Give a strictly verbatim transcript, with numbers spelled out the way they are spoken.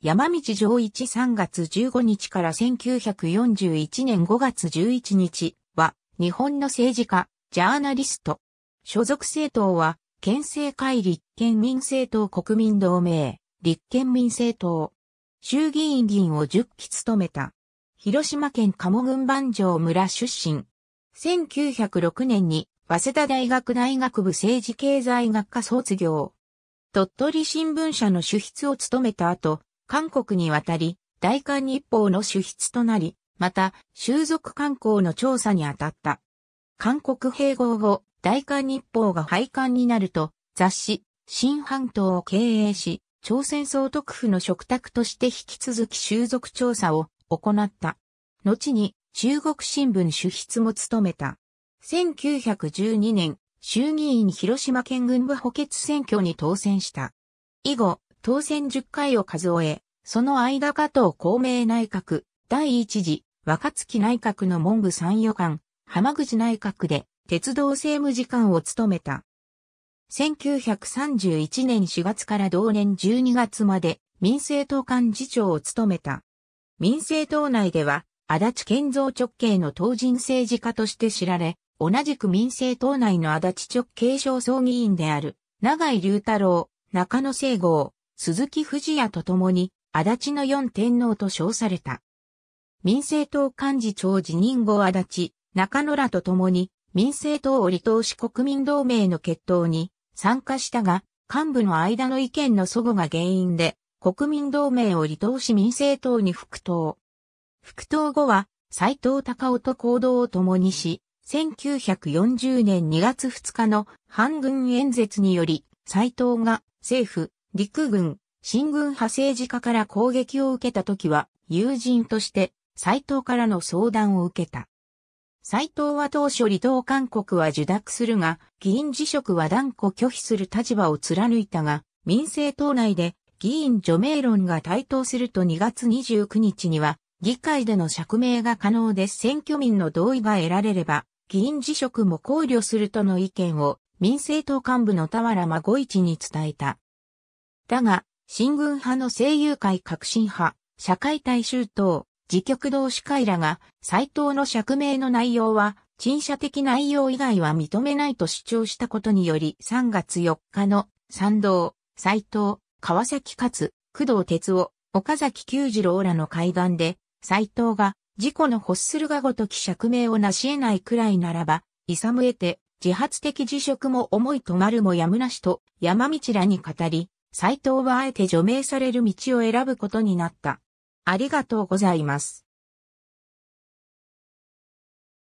山道丈一さんがつじゅうごにちからせんきゅうひゃくよんじゅういちねんごがつじゅういちにちは日本の政治家、ジャーナリスト。所属政党は県政会立憲民政党国民同盟、立憲民政党。衆議院議員をじゅっき務めた。広島県鴨郡番匠村出身。せんきゅうひゃくろくねんに早稲田大学大学部政治経済学科卒業。鳥取新聞社の主筆を務めた後、韓国に渡り、大韓日報の主筆となり、また、習俗慣行の調査に当たった。韓国併合後、大韓日報が廃刊になると、雑誌、新半島を経営し、朝鮮総督府の嘱託として引き続き習俗調査を行った。後に、中国新聞主筆も務めた。せんきゅうひゃくじゅうにねん、衆議院広島県郡部補欠選挙に当選した。以後、当選じゅっかいを数え、その間加藤孝明内閣、第一次、若槻内閣の文部参与官、浜口内閣で、鉄道政務次官を務めた。せんきゅうひゃくさんじゅういちねんしがつから同年じゅうにがつまで、民政党幹事長を務めた。民政党内では、足立健三直系の党人政治家として知られ、同じく民政党内の足立直系小葬議員である、永井龍太郎、中野正剛、鈴木藤也と共に、足立の四天王と称された。民政党幹事長辞任後足立、中野らと共に、民政党を離党し国民同盟の結党に参加したが、幹部の間の意見の齟齬が原因で、国民同盟を離党し民政党に復党。復党後は、斎藤隆夫と行動を共にし、せんきゅうひゃくよんじゅうねんにがつふつかの反軍演説により、斎藤が政府、陸軍、親軍派政治家から攻撃を受けた時は、友人として斎藤からの相談を受けた。斎藤は当初離党勧告は受諾するが、議員辞職は断固拒否する立場を貫いたが、民政党内で議員除名論が台頭するとにがつにじゅうくにちには、議会での釈明が可能で選挙民の同意が得られれば、議員辞職も考慮するとの意見を民政党幹部の田原孫一に伝えた。だが、親軍派の政友会革新派、社会大衆党、自局同志会らが、斎藤の釈明の内容は、陳謝的内容以外は認めないと主張したことにより、さんがつよっかの、賛同、斎藤、川崎勝、工藤哲夫、岡崎久次郎らの会談で、斎藤が、自己の欲するがごとき釈明を成し得ないくらいならば、勇えて、自発的辞職も思いとまるもやむなしと、山道らに語り、斎藤はあえて除名される道を選ぶことになった。ありがとうございます。